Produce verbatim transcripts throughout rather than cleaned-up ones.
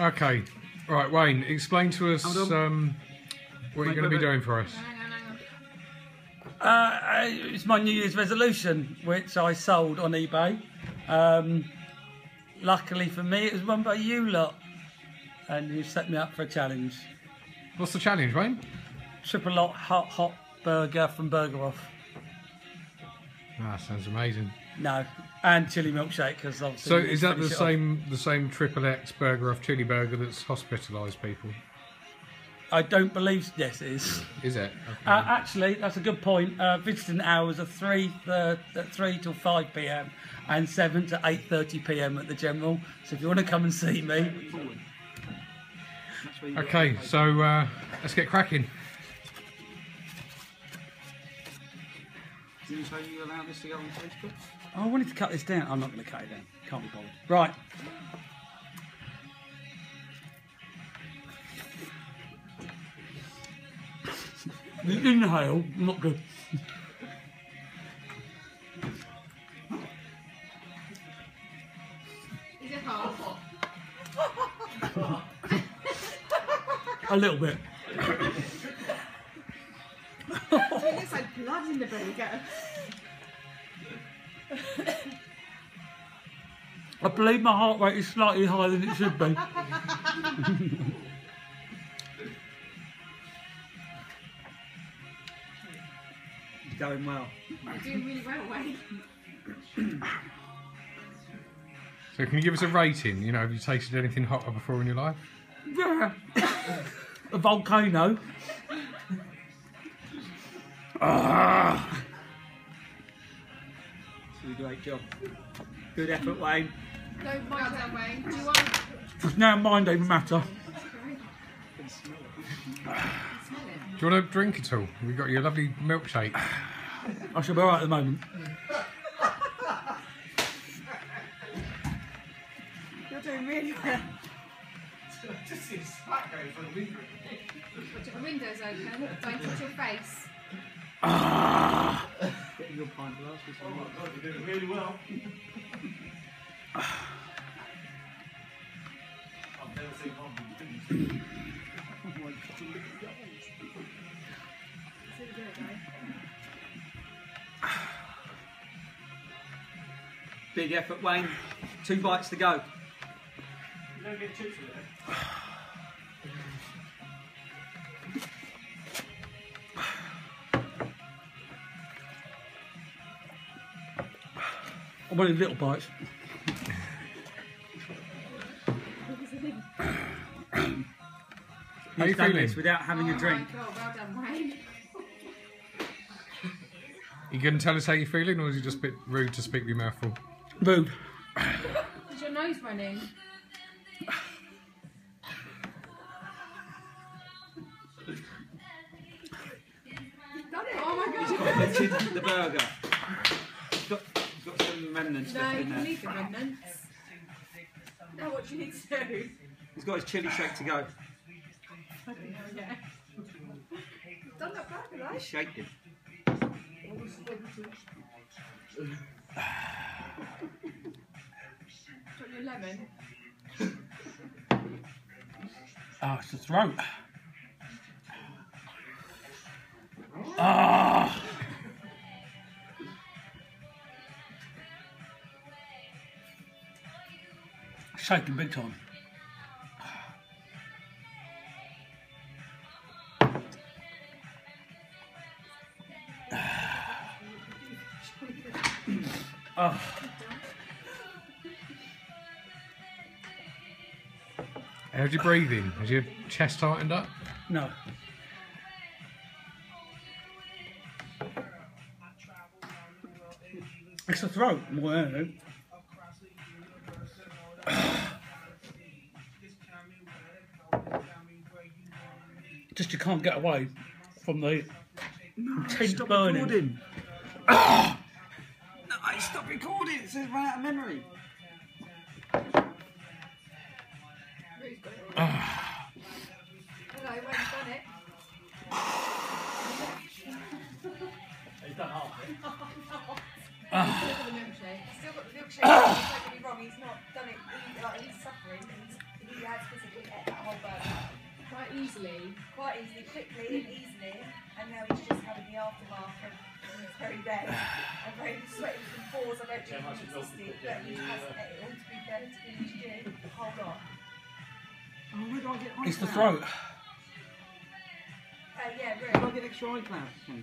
Okay, right, Wayne, explain to us um, what wait, you're going to be doing for us. Uh, it's my New Year's resolution, which I sold on eBay. Um, luckily for me, it was won by you lot, and you set me up for a challenge. What's the challenge, Wayne? Triple hot, hot, hot burger from Burger Off. Ah, sounds amazing. No, and chili milkshake, because obviously. So is that the same off. the same triple X burger off chili burger that's hospitalised people? I don't believe yes it is. Is it? Okay. Uh, actually, that's a good point. Uh, visiting hours are three uh, three till five p m and seven to eight thirty p m at the General. So if you want to come and see me. Okay, so uh, let's get cracking. Did you say you allow this to go on Facebook? Oh, I wanted to cut this down. I'm not going to cut it down. Can't be bothered. Right. The inhale, not good. Is it hard? A little bit. It looks like blood in the burger. I believe my heart rate is slightly higher than it should be. It's going well. You're doing really well, Wayne. So can you give us a rating? You know, have you tasted anything hotter before in your life? Yeah. A volcano. Ah! You did a great job. Good effort, Wayne. Don't mind that, Wayne. Do you want? It's now mine, don't matter. Do you want to drink at all? We've got your lovely milkshake. I shall be alright at the moment. You're doing really well. I just see a spat going from the window. Watch out, the window's open. Don't touch your face. Ah! Getting your pint glass. Oh my God, you're doing really well. I've never seen one of these things. Oh my God, look at that. It's really good, guys. Big effort, Wayne. Two bites to go. You don't get chips with it. I wanted little bites. How are you feeling? This without having oh a drink. My God, well done, Wayne. You going to tell us how you're feeling, or is it just a bit rude to speak with your mouthful? Rude. Is your nose running? You've done it! Oh my God! You've got the chips and the burger. Remnants no, you don't need the remnants. Now what do you need to do? He's got his chilli shake to go. I don't know, yeah. You've done that back, right? He's shaking. Got your lemon? Oh, it's the throat. Ah! Oh. Shaking big time. Oh. How'd you breathe in? Has your chest tightened up? No. It's the throat more than anything. Just you can't get away from the no, taste stop burning. Recording. Oh! No, I stopped recording. It says run out of memory. Oh. Hello, when you've done it. He's done half it. Oh. Still got the milkshake. Still got the milkshake. Don't get me wrong. He's not done it. He's, like, he's suffering. He's, he has easily? Quite easily, quickly and easily. And now he's just having the aftermath of his very day. I'm very sweaty from fours. I don't think yeah, he's consistent, but he has let it all to be fair to finish doing the whole lot. Oh, where do I get ice? It's the throat. Oh, uh, yeah, really. Where do I get extra eye cloud? Hmm.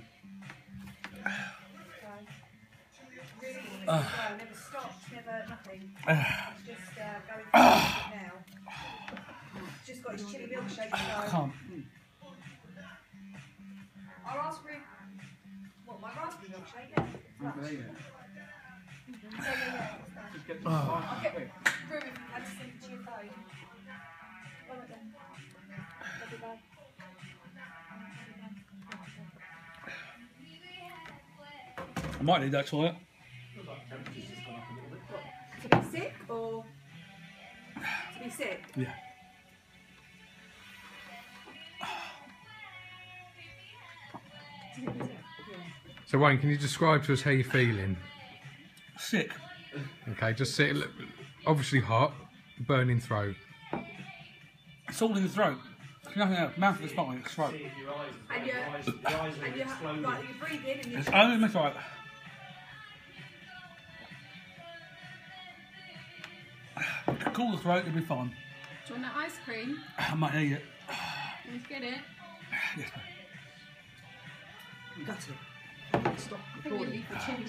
Really easy as well. Never stopped, never nothing. He's just uh, going for it now. Just got his chilli milkshake. I can't. Our raspberry. What, my raspberry milkshake? Yeah. Oh, there you go. So, yeah, yeah. Just get the oh. I'll get Ruben and send it to your phone. One of them. Love you, bye. I might need that toilet. To be sick or. To be sick? Yeah. So Wayne, can you describe to us how you're feeling? Sick. Okay, just sick. Obviously hot, burning throat. It's all in the throat. It's nothing else. Mouth is not in the throat. And your eyes are like you breathe in and you. It's only in my throat. You can cool the throat, it'll be fine. Do you want that ice cream? I might need it. Let's get it. Yes, ma'am. That's it. Stop recording. I think we need the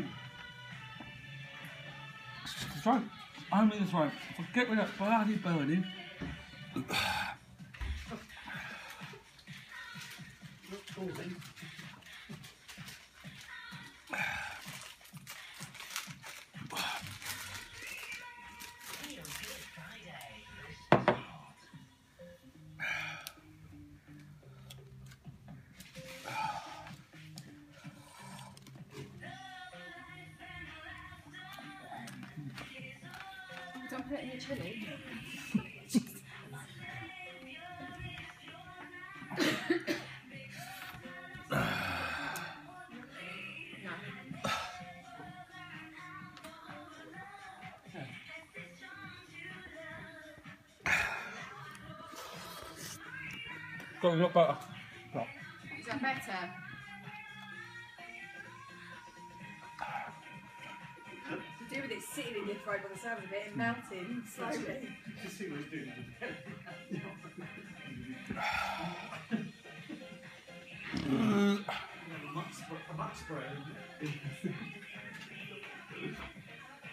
chili. It's just the throat. Only the throat. If I get rid of that bloody burning. Don't put it in your chili. No. Okay. Got a lot better. No. Is that better? Do with it sitting in your throat by the sound of it and melting slowly. Just see what he's doing. A muck spray.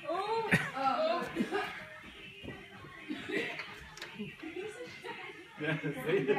Oh! Oh! Yeah, see?